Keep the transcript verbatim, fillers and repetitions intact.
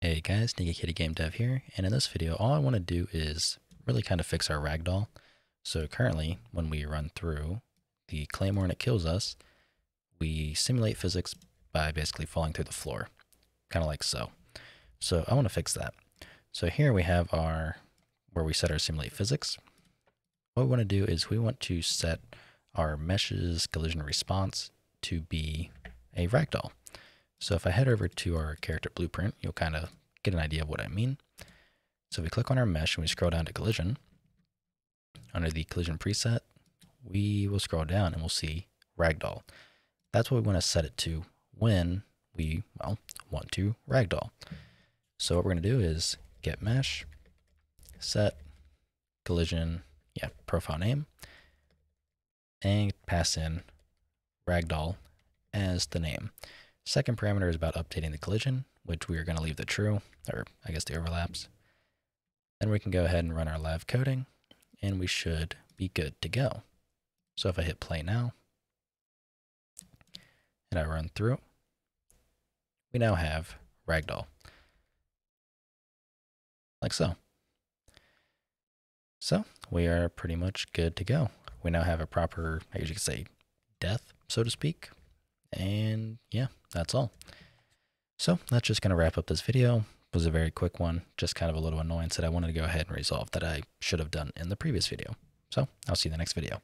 Hey guys, Sneaky Kitty Game Dev here, and in this video all I want to do is really kind of fix our ragdoll. So currently when we run through the Claymore and it kills us, we simulate physics by basically falling through the floor, kind of like so. So I want to fix that. So here we have our, where we set our simulate physics. What we want to do is we want to set our mesh's collision response to be a ragdoll. So if I head over to our character blueprint, you'll kind of get an idea of what I mean. So if we click on our mesh and we scroll down to collision, under the collision preset, we will scroll down and we'll see ragdoll. That's what we want to set it to when we, well, want to ragdoll. So what we're going to do is get mesh, set, collision, yeah, profile name, and pass in ragdoll as the name. Second parameter is about updating the collision, which we are going to leave the true, or I guess the overlaps. Then we can go ahead and run our live coding, and we should be good to go. So if I hit play now, and I run through, we now have ragdoll, like so. So we are pretty much good to go. We now have a proper, I guess you could say, death, so to speak. And yeah, that's all. So that's just going to wrap up this video. It was a very quick one, just kind of a little annoyance that I wanted to go ahead and resolve that I should have done in the previous video. So I'll see you in the next video.